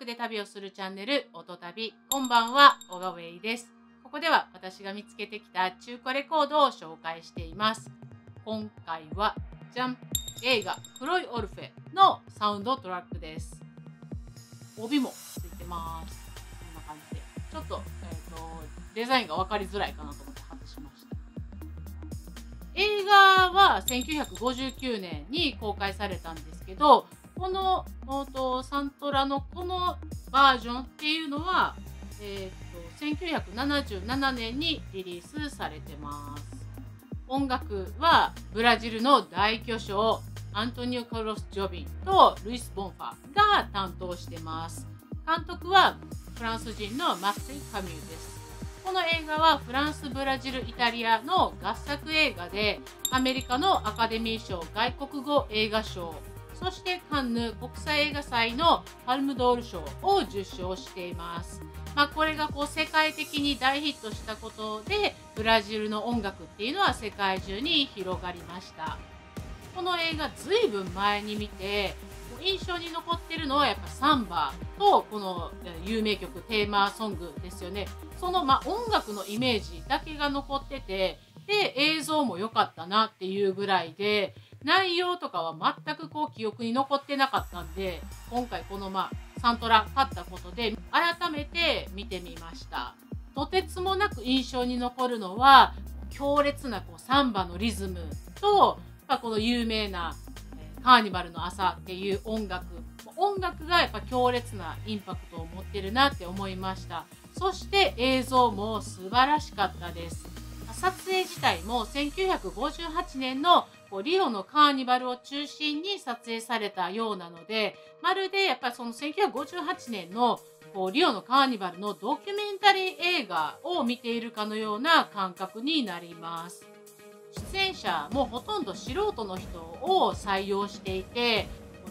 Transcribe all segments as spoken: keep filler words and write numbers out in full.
族で旅をするチャンネル、おと旅。こんばんは、オガウェイです。ここでは私が見つけてきた中古レコードを紹介しています。今回は、じゃん、映画「黒いオルフェ」のサウンドトラックです。帯もついてます。こんな感じで。ちょっと、えーと、デザインが分かりづらいかなと思って外しました。映画はせんきゅうひゃくごじゅうきゅうねんに公開されたんですけど、このサントラのこのバージョンっていうのは、えー、とせんきゅうひゃくななじゅうななねんにリリースされてます。音楽はブラジルの大巨匠アントニオ・カルロス・ジョビンとルイス・ボンファが担当してます。監督はフランス人のマッセル・カミューです。この映画はフランス、ブラジル、イタリアの合作映画で、アメリカのアカデミー賞外国語映画賞、そしてカンヌ国際映画祭のパルムドール賞を受賞しています。まあ、これがこう世界的に大ヒットしたことで、ブラジルの音楽っていうのは世界中に広がりました。この映画ずいぶん前に見て、印象に残ってるのはやっぱサンバとこの有名曲テーマソングですよね。そのまあ音楽のイメージだけが残ってて、で映像も良かったなっていうぐらいで、内容とかは全くこう記憶に残ってなかったんで、今回このまあサントラ買ったことで改めて見てみました。とてつもなく印象に残るのは強烈なこうサンバのリズムと、まあ、この有名なカーニバルの朝っていう音楽。音楽がやっぱ強烈なインパクトを持ってるなって思いました。そして映像も素晴らしかったです。撮影自体もせんきゅうひゃくごじゅうはちねんのリオのカーニバルを中心に撮影されたようなので、まるでやっぱりそのせんきゅうひゃくごじゅうはちねんのリオのカーニバルのドキュメンタリー映画を見ているかのような感覚になります。出演者もほとんど素人の人を採用していて、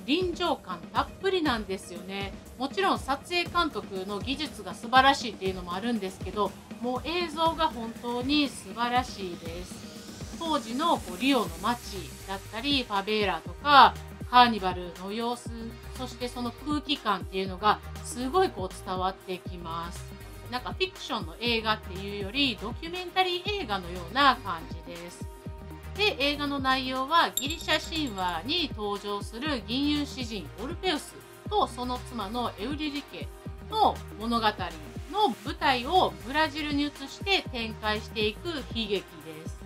臨場感たっぷりなんですよね。もちろん撮影監督の技術が素晴らしいっていうのもあるんですけど、もう映像が本当に素晴らしいです。当時のこうリオの街だったりファベーラとかカーニバルの様子、そしてその空気感っていうのがすごいこう伝わってきます。なんかフィクションの映画っていうよりドキュメンタリー映画のような感じです。で、映画の内容はギリシャ神話に登場する吟遊詩人オルフェウスとその妻のエウリリケの物語の舞台をブラジルに移して展開していく悲劇です。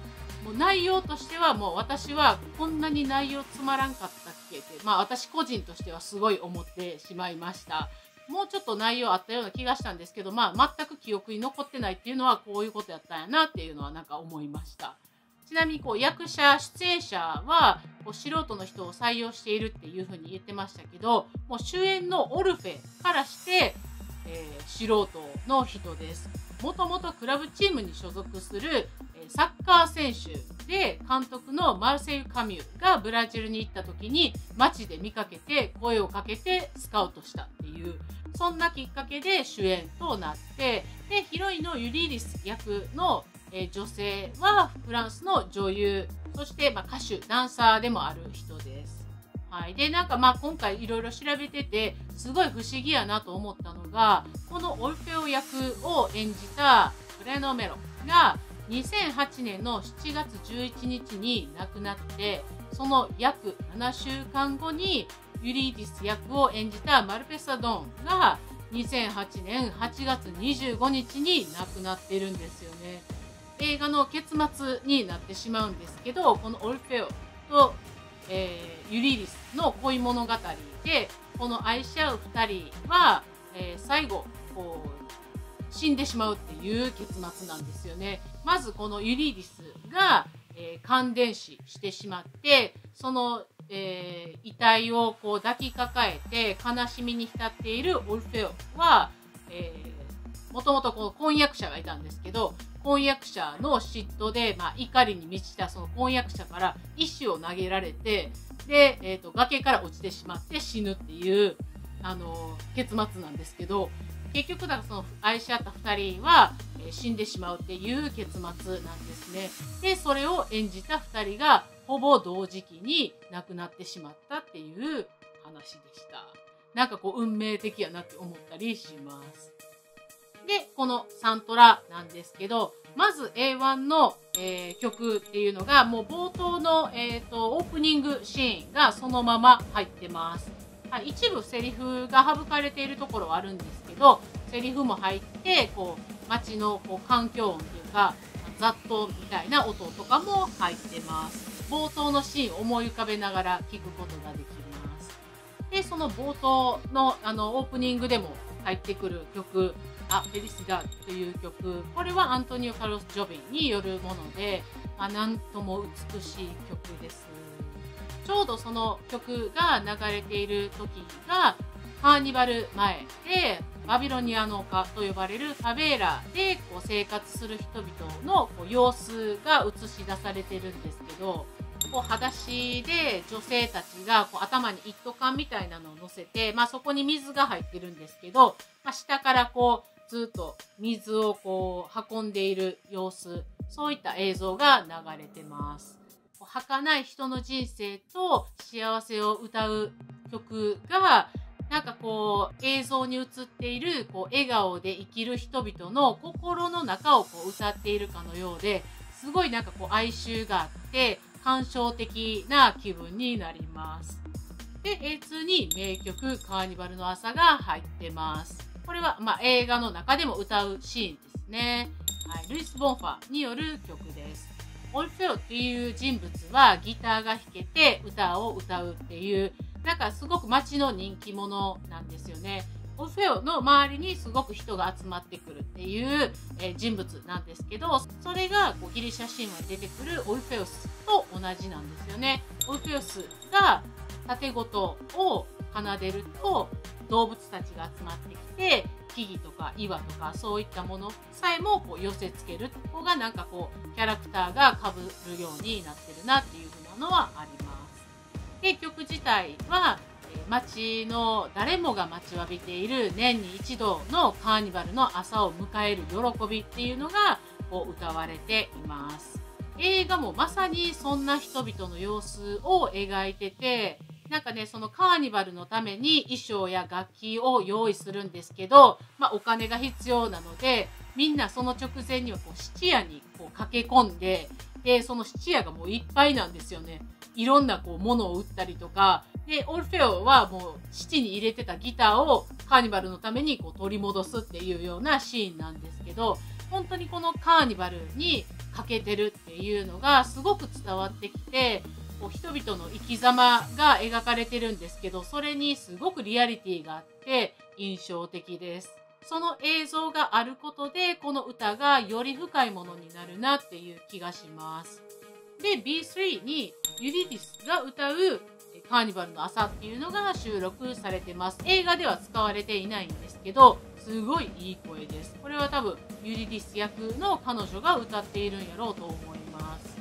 もう内容としてはもう私はこんなに内容つまらんかったっけって、まあ私個人としてはすごい思ってしまいました。もうちょっと内容あったような気がしたんですけど、まあ全く記憶に残ってないっていうのはこういうことやったんやなっていうのはなんか思いました。ちなみにこう役者、出演者はこう素人の人を採用しているっていうふうに言ってましたけど、もう主演のオルフェからして、えー、素人の人です。もともとクラブチームに所属するサッカー選手で監督のマルセル・カミュがブラジルに行った時に街で見かけて声をかけてスカウトしたっていう、そんなきっかけで主演となって、でヒロインのユリリス役の女性はフランスの女優、そしてまあ歌手、ダンサーでもある人です。はい、でなんかまあ今回いろいろ調べててすごい不思議やなと思ったのが、このオルフェオ役を演じたブレノメロがにせんはちねんのしちがつじゅういちにちに亡くなって、その約ななしゅうかんごにユリディス役を演じたマルペサドンがにせんはちねんはちがつにじゅうごにちに亡くなってるんですよね。映画の結末になってしまうんですけど、このオルフェオと、えー、ユリリスの恋物語で、この愛し合うふたりは、えー、最後こう死んでしまうっていう結末なんですよね。まずこのユリリスが、えー、感電死してしまって、その、えー、遺体をこう抱きかかえて悲しみに浸っているオルフェオは、えー、もともとこう婚約者がいたんですけど、婚約者の嫉妬で、まあ、怒りに満ちたその婚約者から石を投げられて、で、えーと、崖から落ちてしまって死ぬっていう、あのー、結末なんですけど、結局、だからその愛し合ったふたりは、えー、死んでしまうっていう結末なんですね。で、それを演じたふたりがほぼ同時期に亡くなってしまったっていう話でした。なんかこう運命的やなって思ったりします。で、このサントラなんですけど、まず エーワン の、えー、曲っていうのが、もう冒頭の、えー、とオープニングシーンがそのまま入ってます。はい、一部セリフが省かれているところはあるんですけど、セリフも入って、こう街のこう環境音っていうか、雑踏みたいな音とかも入ってます。冒頭のシーンを思い浮かべながら聴くことができます。で、その冒頭の、あのオープニングでも入ってくる曲、あ、フェリシダという曲、これはアントニオ・カルロス・ジョビンによるもので、まあ、なんとも美しい曲です。ちょうどその曲が流れている時が、カーニバル前で、バビロニアの丘と呼ばれるファベーラでこう生活する人々のこう様子が映し出されてるんですけど、こう裸足で女性たちがこう頭に一斗缶みたいなのを乗せて、まあ、そこに水が入ってるんですけど、まあ、下からこうずっと水をこう運んでいる様子、そういった映像が流れてます。こう儚い人の人生と幸せを歌う曲が、なんかこう映像に映っているこう笑顔で生きる人々の心の中をこう歌っているかのようで、すごいなんかこう哀愁があって感傷的な気分になります。で、エーツー に名曲「カーニバルの朝」が入ってます。これはまあ映画の中でも歌うシーンですね。はい、ルイス・ボンファによる曲です。オルフェオっていう人物はギターが弾けて歌を歌うっていう。なんかすごく街の人気者なんですよね。オルフェオの周りにすごく人が集まってくるっていう人物なんですけど、それがこうギリシャ神話に出てくるオルフェウスと同じなんですよね。オルフェウスが盾事を奏でると動物たちが集まってきて、木々とか岩とかそういったものさえもこう寄せつける。ここがなんかこうキャラクターが被るようになってるなっていうふうなのはあります。で、曲自体は、街の誰もが待ちわびている年に一度のカーニバルの朝を迎える喜びっていうのがこう歌われています。映画もまさにそんな人々の様子を描いてて、なんかね、そのカーニバルのために衣装や楽器を用意するんですけど、まあ、お金が必要なので、みんなその直前にはこう質屋にこう駆け込んで、で、その質屋がもういっぱいなんですよね。いろんなこうものを売ったりとか、で、オルフェオはもう質に入れてたギターをカーニバルのためにこう取り戻すっていうようなシーンなんですけど、本当にこのカーニバルに欠けてるっていうのがすごく伝わってきて、こう人々の生き様が描かれてるんですけど、それにすごくリアリティがあって印象的です。その映像があることで、この歌がより深いものになるなっていう気がします。で、ビースリー にユリディスが歌うカーニバルの朝っていうのが収録されてます。映画では使われていないんですけど、すごいいい声です。これは多分ユリディス役の彼女が歌っているんやろうと思います。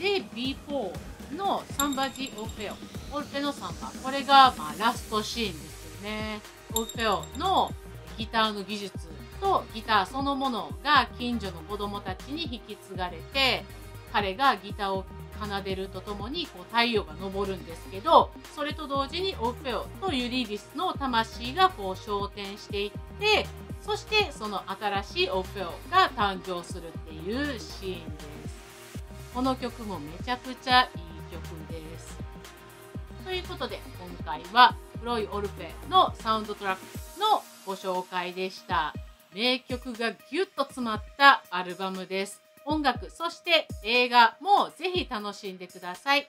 で、ビーフォー のサンバジオフェオ、オルフェのサンバ。これがまあラストシーンですよね。オルフェオのギターの技術とギターそのものが近所の子供たちに引き継がれて、彼がギターを奏でるとともにこう太陽が昇るんですけど、それと同時にオルフェオとユリディスの魂がこう昇天していって、そしてその新しいオルフェオが誕生するっていうシーンです。この曲もめちゃくちゃいい曲です。ということで今回は黒いオルフェオのサウンドトラックのご紹介でした。名曲がギュッと詰まったアルバムです。音楽、そして映画もぜひ楽しんでください。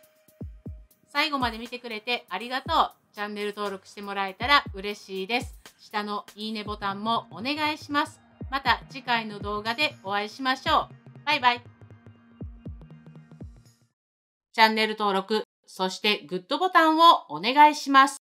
最後まで見てくれてありがとう。チャンネル登録してもらえたら嬉しいです。下のいいねボタンもお願いします。また次回の動画でお会いしましょう。バイバイ。チャンネル登録、そしてグッドボタンをお願いします。